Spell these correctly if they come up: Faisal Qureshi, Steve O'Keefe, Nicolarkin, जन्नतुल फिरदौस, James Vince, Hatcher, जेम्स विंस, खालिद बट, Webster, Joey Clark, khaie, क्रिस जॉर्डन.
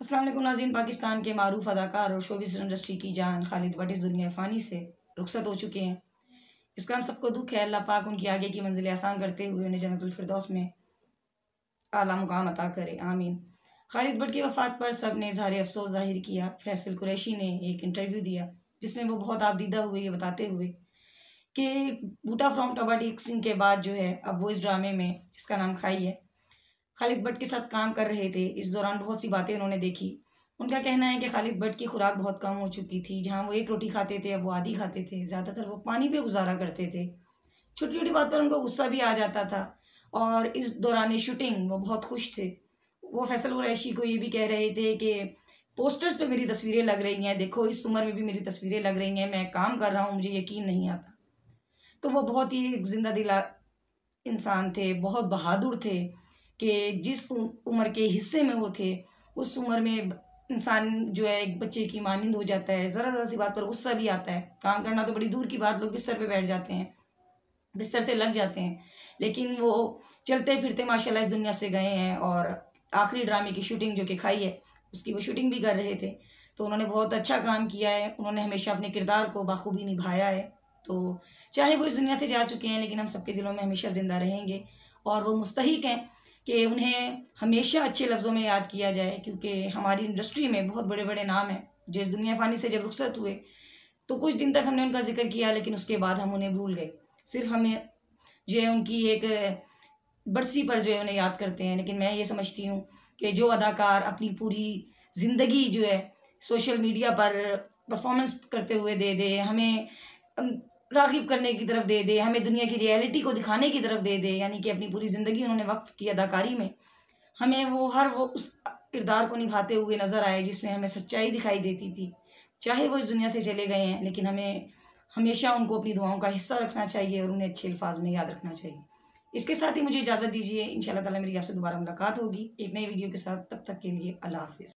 अस्सलाम वालेकुम नाज़रीन। पाकिस्तान के मारूफ अदाकार और शोबिस इंडस्ट्री की जान खालिद बट इस दुनिया फ़ानी से रुखसत हो चुके हैं। इसका हम सबको दुख है। अल्लाह पाक उनकी आगे की मंजिल आसान करते हुए उन्हें जन्नतुल फिरदौस में आला मुकाम अता करे, आमीन। खालिद बट की वफ़ात पर सब ने इजहार अफसोस ज़ाहिर किया। फैसल कुरैशी ने एक इंटरव्यू दिया जिसमें वो बहुत आबदीदा हुए ये बताते हुए कि बूटा फ्रॉन्ट अलबर्टी एक्सिंग के बाद जो है अब वो इस ड्रामे में जिसका नाम खाई है खालिद बट के साथ काम कर रहे थे। इस दौरान बहुत सी बातें उन्होंने देखी। उनका कहना है कि खालिद बट की खुराक बहुत कम हो चुकी थी। जहाँ वो एक रोटी खाते थे अब वो आधी खाते थे। ज़्यादातर वो पानी पे गुजारा करते थे। छोटी छोटी बात पर उनको गुस्सा भी आ जाता था और इस दौरान शूटिंग वो बहुत खुश थे। वो फैसल कुरैशी को ये भी कह रहे थे कि पोस्टर्स पर मेरी तस्वीरें लग रही हैं, देखो इस उम्र में भी मेरी तस्वीरें लग रही हैं, मैं काम कर रहा हूँ, मुझे यकीन नहीं आता। तो वो बहुत ही जिंदा दिला इंसान थे, बहुत बहादुर थे कि जिस उम्र के हिस्से में वो थे उस उम्र में इंसान जो है एक बच्चे की मानिंद हो जाता है। ज़रा सी बात पर गुस्सा भी आता है। काम करना तो बड़ी दूर की बात, लोग बिस्तर पे बैठ जाते हैं, बिस्तर से लग जाते हैं, लेकिन वो चलते फिरते माशाल्लाह इस दुनिया से गए हैं। और आखिरी ड्रामे की शूटिंग जो कि खाई है उसकी वो शूटिंग भी कर रहे थे। तो उन्होंने बहुत अच्छा काम किया है। उन्होंने हमेशा अपने किरदार को बखूबी निभाया है। तो चाहे वो इस दुनिया से जा चुके हैं लेकिन हम सबके दिलों में हमेशा ज़िंदा रहेंगे और वो मुस्तहिक हैं कि उन्हें हमेशा अच्छे लफ्ज़ों में याद किया जाए, क्योंकि हमारी इंडस्ट्री में बहुत बड़े बड़े नाम हैं जो इस दुनिया फ़ानी से जब रुखसत हुए तो कुछ दिन तक हमने उनका जिक्र किया लेकिन उसके बाद हम उन्हें भूल गए। सिर्फ हमें जो है उनकी एक बरसी पर जो है उन्हें याद करते हैं। लेकिन मैं ये समझती हूँ कि जो अदाकार अपनी पूरी ज़िंदगी जो है सोशल मीडिया पर परफॉर्मेंस करते हुए दे दे, हमें राग़िब करने की तरफ दे दे, हमें दुनिया की रियलिटी को दिखाने की तरफ दे दे, यानी कि अपनी पूरी ज़िंदगी उन्होंने वक्त की अदाकारी में हमें वो उस किरदार को निभाते हुए नज़र आए जिसमें हमें सच्चाई दिखाई देती थी। चाहे वो इस दुनिया से चले गए हैं लेकिन हमें हमेशा उनको अपनी दुआओं का हिस्सा रखना चाहिए और उन्हें अच्छे अल्फाज में याद रखना चाहिए। इसके साथ ही मुझे इजाज़त दीजिए। इंशाअल्लाह ताला मेरी आपसे दोबारा मुलाकात होगी एक नई वीडियो के साथ। तब तक के लिए अल्लाह हाफ़िज़।